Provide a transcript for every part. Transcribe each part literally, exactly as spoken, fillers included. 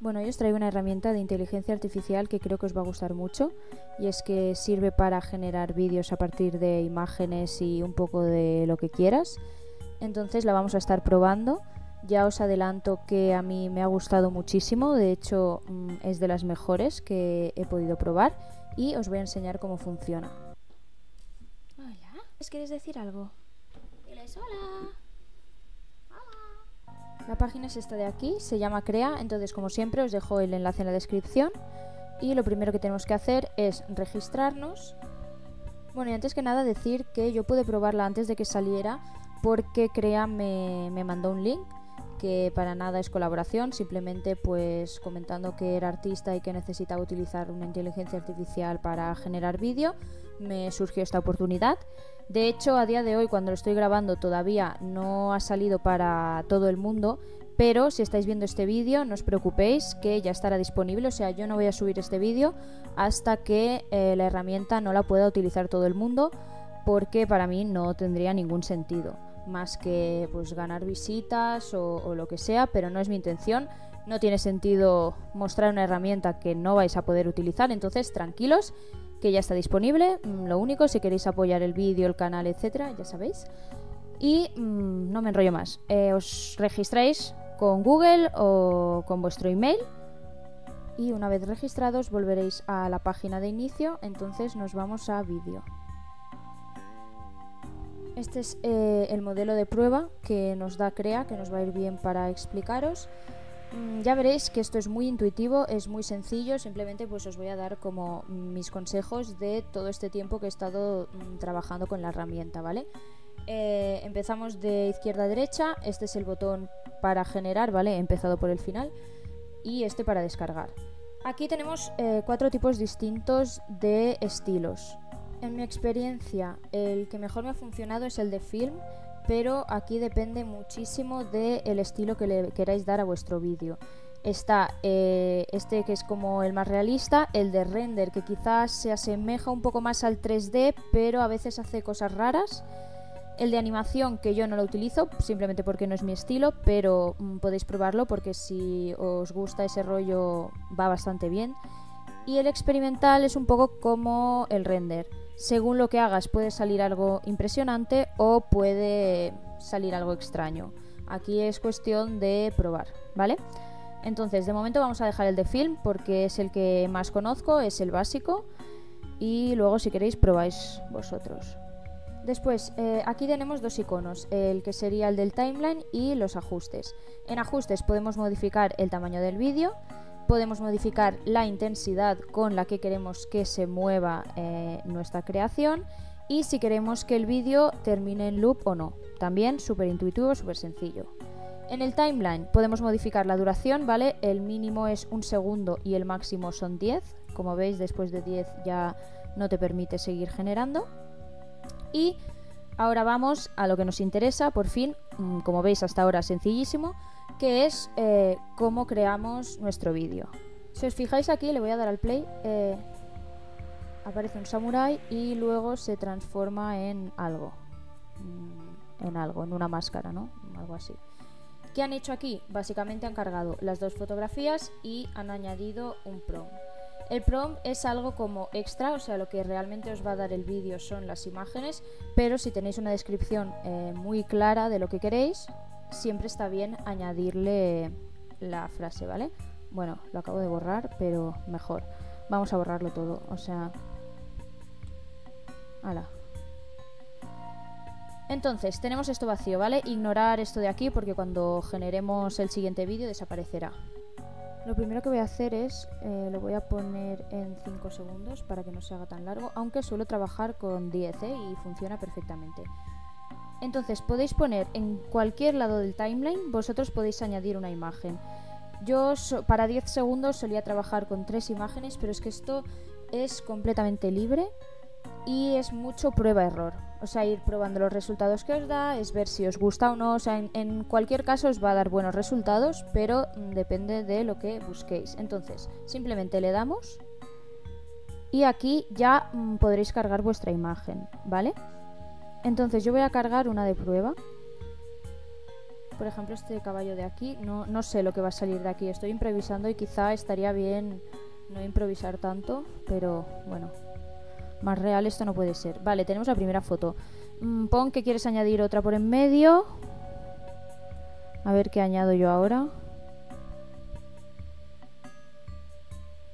Bueno, yo os traigo una herramienta de inteligencia artificial que creo que os va a gustar mucho, y es que sirve para generar vídeos a partir de imágenes y un poco de lo que quieras. Entonces la vamos a estar probando. Ya os adelanto que a mí me ha gustado muchísimo, de hecho es de las mejores que he podido probar, y os voy a enseñar cómo funciona. Hola, ¿les quieres decir algo? Diles hola. La página es esta de aquí, se llama Krea, entonces como siempre os dejo el enlace en la descripción. Y lo primero que tenemos que hacer es registrarnos. Bueno, y antes que nada decir que yo pude probarla antes de que saliera porque Krea me, me mandó un link, que para nada es colaboración, simplemente pues comentando que era artista y que necesitaba utilizar una inteligencia artificial para generar vídeo, me surgió esta oportunidad. De hecho, a día de hoy, cuando lo estoy grabando, todavía no ha salido para todo el mundo, pero si estáis viendo este vídeo, no os preocupéis, que ya estará disponible. O sea, yo no voy a subir este vídeo hasta que eh, la herramienta no la pueda utilizar todo el mundo, porque para mí no tendría ningún sentido, más que pues ganar visitas o, o lo que sea, pero no es mi intención. No tiene sentido mostrar una herramienta que no vais a poder utilizar, entonces tranquilos, que ya está disponible. Lo único, si queréis apoyar el vídeo, el canal, etcétera, ya sabéis. Y mmm, no me enrollo más, eh, os registráis con Google o con vuestro email, y una vez registrados volveréis a la página de inicio. Entonces nos vamos a vídeo. Este es eh, el modelo de prueba que nos da Krea, que nos va a ir bien para explicaros. Mm, ya veréis que esto es muy intuitivo, es muy sencillo, simplemente pues os voy a dar como mis consejos de todo este tiempo que he estado mm, trabajando con la herramienta, ¿vale? Eh, empezamos de izquierda a derecha, este es el botón para generar, ¿vale? He empezado por el final, y este para descargar. Aquí tenemos eh, cuatro tipos distintos de estilos. En mi experiencia, el que mejor me ha funcionado es el de film, pero aquí depende muchísimo del estilo que le queráis dar a vuestro vídeo. Está eh, este que es como el más realista, el de render, que quizás se asemeja un poco más al tres D, pero a veces hace cosas raras. El de animación, que yo no lo utilizo, simplemente porque no es mi estilo, pero mm, podéis probarlo porque si os gusta ese rollo va bastante bien. Y el experimental es un poco como el render. Según lo que hagas puede salir algo impresionante o puede salir algo extraño. Aquí es cuestión de probar, ¿vale? Entonces, de momento vamos a dejar el de film porque es el que más conozco, es el básico. Y luego, si queréis, probáis vosotros. Después, eh, aquí tenemos dos iconos, el que sería el del timeline y los ajustes. En ajustes podemos modificar el tamaño del vídeo. Podemos modificar la intensidad con la que queremos que se mueva eh, nuestra creación, y si queremos que el vídeo termine en loop o no. También súper intuitivo, súper sencillo. En el timeline podemos modificar la duración, ¿vale? El mínimo es un segundo y el máximo son diez. Como veis, después de diez ya no te permite seguir generando. Y ahora vamos a lo que nos interesa, por fin, como veis hasta ahora sencillísimo, que es eh, cómo creamos nuestro vídeo. Si os fijáis aquí, le voy a dar al play, eh, aparece un samurái y luego se transforma en algo, en algo, en una máscara, ¿no? Algo así. ¿Qué han hecho aquí? Básicamente han cargado las dos fotografías y han añadido un prompt. El prompt es algo como extra, o sea, lo que realmente os va a dar el vídeo son las imágenes, pero si tenéis una descripción eh, muy clara de lo que queréis, siempre está bien añadirle la frase, ¿vale? Bueno, lo acabo de borrar, pero mejor. Vamos a borrarlo todo, o sea... ¡Hala! Entonces, tenemos esto vacío, ¿vale? Ignorar esto de aquí porque cuando generemos el siguiente vídeo desaparecerá. Lo primero que voy a hacer es... Eh, lo voy a poner en cinco segundos para que no se haga tan largo, aunque suelo trabajar con diez, ¿eh? Y funciona perfectamente. Entonces podéis poner en cualquier lado del timeline, vosotros podéis añadir una imagen. Yo so, para diez segundos solía trabajar con tres imágenes, pero es que esto es completamente libre y es mucho prueba-error. O sea, ir probando los resultados que os da, es ver si os gusta o no. O sea, en, en cualquier caso os va a dar buenos resultados, pero depende de lo que busquéis. Entonces, simplemente le damos y aquí ya mmm, podréis cargar vuestra imagen, ¿vale? Entonces yo voy a cargar una de prueba. por ejemplo, este caballo de aquí, no, no sé lo que va a salir de aquí, estoy improvisando y quizá estaría bien no improvisar tanto, pero bueno, más real esto no puede ser. Vale, tenemos la primera foto. Mm, pon que quieres añadir otra por en medio. A ver qué añado yo ahora.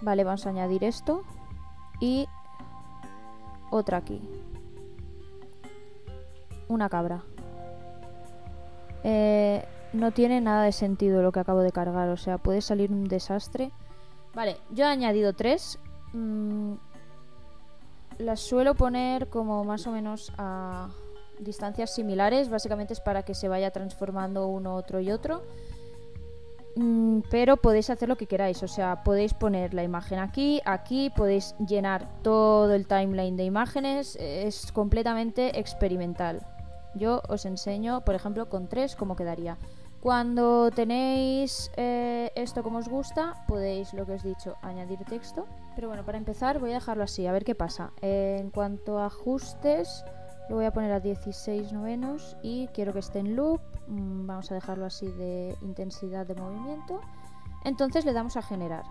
Vale, vamos a añadir esto y otra aquí. Una cabra. Eh, no tiene nada de sentido lo que acabo de cargar, o sea, puede salir un desastre. Vale, yo he añadido tres. Mm, las suelo poner como más o menos a distancias similares, básicamente es para que se vaya transformando uno, otro y otro. Mm, pero podéis hacer lo que queráis, o sea, podéis poner la imagen aquí, aquí, podéis llenar todo el timeline de imágenes, es completamente experimental. Yo os enseño, por ejemplo, con tres cómo quedaría. Cuando tenéis eh, esto como os gusta, podéis, lo que os he dicho, añadir texto. Pero bueno, para empezar voy a dejarlo así, a ver qué pasa. Eh, en cuanto a ajustes, lo voy a poner a dieciséis novenos y quiero que esté en loop. Mm, vamos a dejarlo así de intensidad de movimiento. Entonces le damos a generar.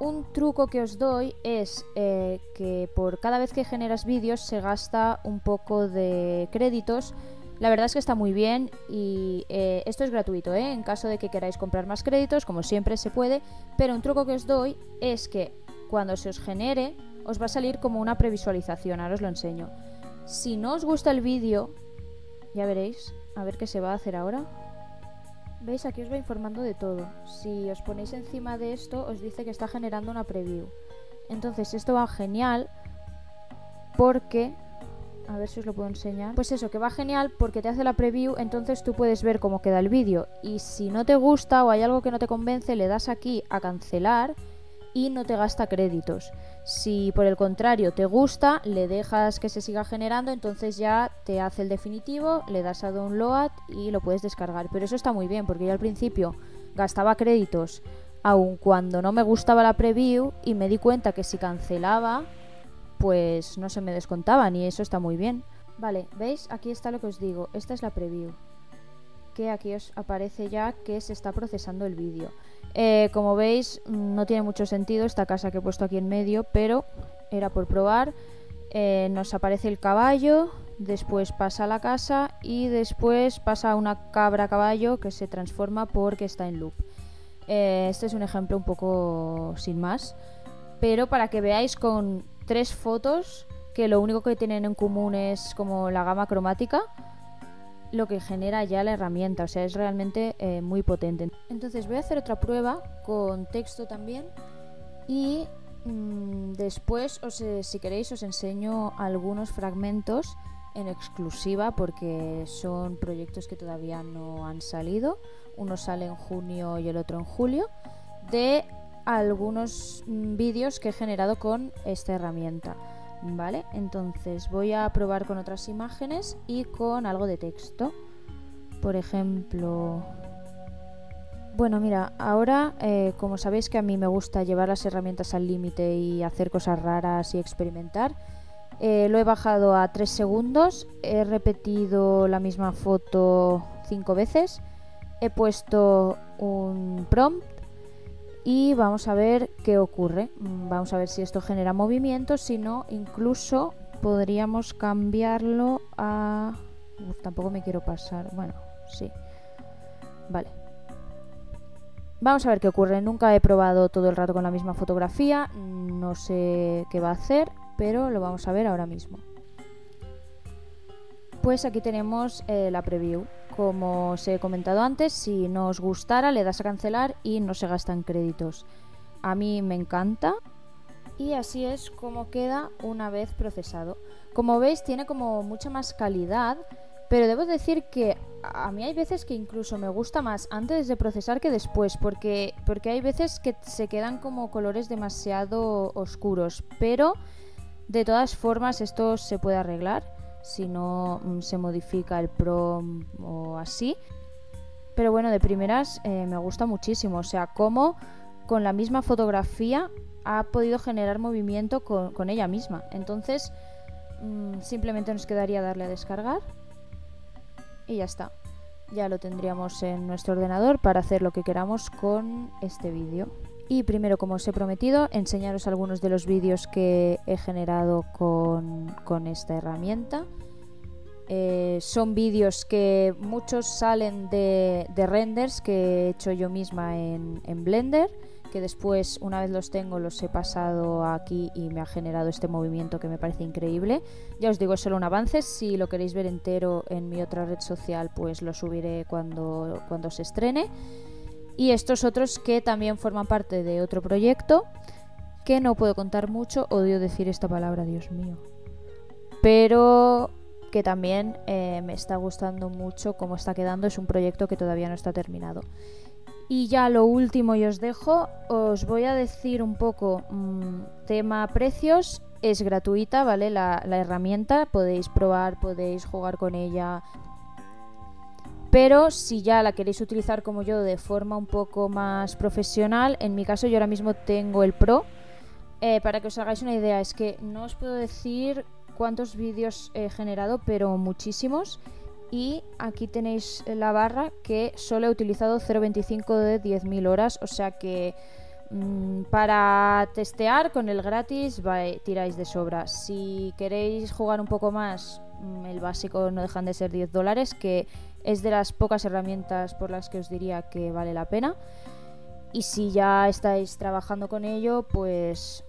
Un truco que os doy es eh, que por cada vez que generas vídeos se gasta un poco de créditos. La verdad es que está muy bien y eh, esto es gratuito, ¿eh? En caso de que queráis comprar más créditos, como siempre se puede. Pero un truco que os doy es que cuando se os genere os va a salir como una previsualización. Ahora os lo enseño. Si no os gusta el vídeo, ya veréis, a ver qué se va a hacer ahora. ¿Veis? Aquí os va informando de todo. Si os ponéis encima de esto, os dice que está generando una preview. Entonces esto va genial porque... a ver si os lo puedo enseñar. Pues eso, que va genial porque te hace la preview, entonces tú puedes ver cómo queda el vídeo. Y si no te gusta o hay algo que no te convence, le das aquí a cancelar y no te gasta créditos. Si por el contrario te gusta, le dejas que se siga generando, entonces ya te hace el definitivo, le das a download y lo puedes descargar. Pero eso está muy bien porque yo al principio gastaba créditos aun cuando no me gustaba la preview y me di cuenta que si cancelaba pues no se me descontaban y eso está muy bien. Vale, ¿veis? Aquí está lo que os digo, esta es la preview, que aquí os aparece ya que se está procesando el vídeo. Eh, como veis, no tiene mucho sentido esta casa que he puesto aquí en medio, pero era por probar. Eh, nos aparece el caballo, después pasa la casa y después pasa una cabra-caballo que se transforma porque está en loop. Eh, este es un ejemplo un poco sin más, pero para que veáis con tres fotos que lo único que tienen en común es como la gama cromática, lo que genera ya la herramienta, o sea, es realmente eh, muy potente. Entonces voy a hacer otra prueba con texto también y mmm, después, os, eh, si queréis, os enseño algunos fragmentos en exclusiva porque son proyectos que todavía no han salido. Uno sale en junio y el otro en julio, de algunos mmm, vídeos que he generado con esta herramienta. Vale, entonces voy a probar con otras imágenes y con algo de texto. Por ejemplo... bueno, mira, ahora eh, como sabéis que a mí me gusta llevar las herramientas al límite y hacer cosas raras y experimentar, eh, lo he bajado a tres segundos, he repetido la misma foto cinco veces, he puesto un prompt y vamos a ver qué ocurre. Vamos a ver si esto genera movimiento. Si no, incluso podríamos cambiarlo a... uf, tampoco me quiero pasar. Bueno, sí. Vale. Vamos a ver qué ocurre. Nunca he probado todo el rato con la misma fotografía. No sé qué va a hacer, pero lo vamos a ver ahora mismo. Pues aquí tenemos eh, la preview. Como os he comentado antes, si no os gustara le das a cancelar y no se gastan créditos. A mí me encanta y así es como queda una vez procesado. Como veis tiene como mucha más calidad, pero debo decir que a mí hay veces que incluso me gusta más antes de procesar que después, porque, porque hay veces que se quedan como colores demasiado oscuros, pero de todas formas esto se puede arreglar. Si no se modifica el prom o así. Pero bueno, de primeras eh, me gusta muchísimo. O sea, cómo con la misma fotografía ha podido generar movimiento con, con ella misma. Entonces mmm, simplemente nos quedaría darle a descargar y ya está. ya lo tendríamos en nuestro ordenador para hacer lo que queramos con este vídeo. Y primero, como os he prometido, enseñaros algunos de los vídeos que he generado con, con esta herramienta. Eh, son vídeos que muchos salen de, de renders que he hecho yo misma en, en Blender, que después, una vez los tengo, los he pasado aquí y me ha generado este movimiento que me parece increíble. Ya os digo, es solo un avance. Si lo queréis ver entero en mi otra red social, pues lo subiré cuando, cuando se estrene. Y estos otros que también forman parte de otro proyecto, que no puedo contar mucho, odio decir esta palabra, Dios mío, pero que también eh, me está gustando mucho cómo está quedando. Es un proyecto que todavía no está terminado. Y ya lo último, y os dejo, os voy a decir un poco mmm, tema precios. Es gratuita, ¿vale? La, la herramienta, podéis probar, podéis jugar con ella. Pero si ya la queréis utilizar como yo de forma un poco más profesional, en mi caso yo ahora mismo tengo el Pro. Eh, para que os hagáis una idea, es que no os puedo decir cuántos vídeos he generado, pero muchísimos. Y aquí tenéis la barra que solo he utilizado cero coma veinticinco de diez mil horas, o sea que mmm, para testear con el gratis va, tiráis de sobra. Si queréis jugar un poco más, mmm, el básico no dejan de ser diez dólares, que es de las pocas herramientas por las que os diría que vale la pena. Y si ya estáis trabajando con ello, pues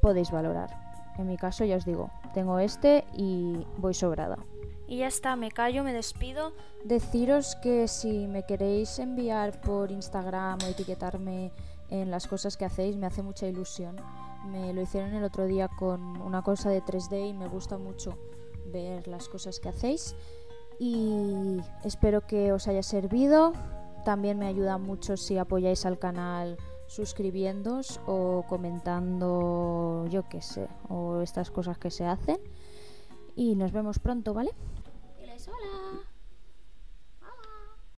podéis valorar. En mi caso, ya os digo, tengo este y voy sobrada. Y ya está, me callo, me despido. Deciros que si me queréis enviar por Instagram o etiquetarme en las cosas que hacéis, me hace mucha ilusión. Me lo hicieron el otro día con una cosa de tres D y me gusta mucho ver las cosas que hacéis. Y espero que os haya servido. También me ayuda mucho si apoyáis al canal suscribiéndoos o comentando, yo qué sé, o estas cosas que se hacen. Y nos vemos pronto, ¿vale? ¡Hola!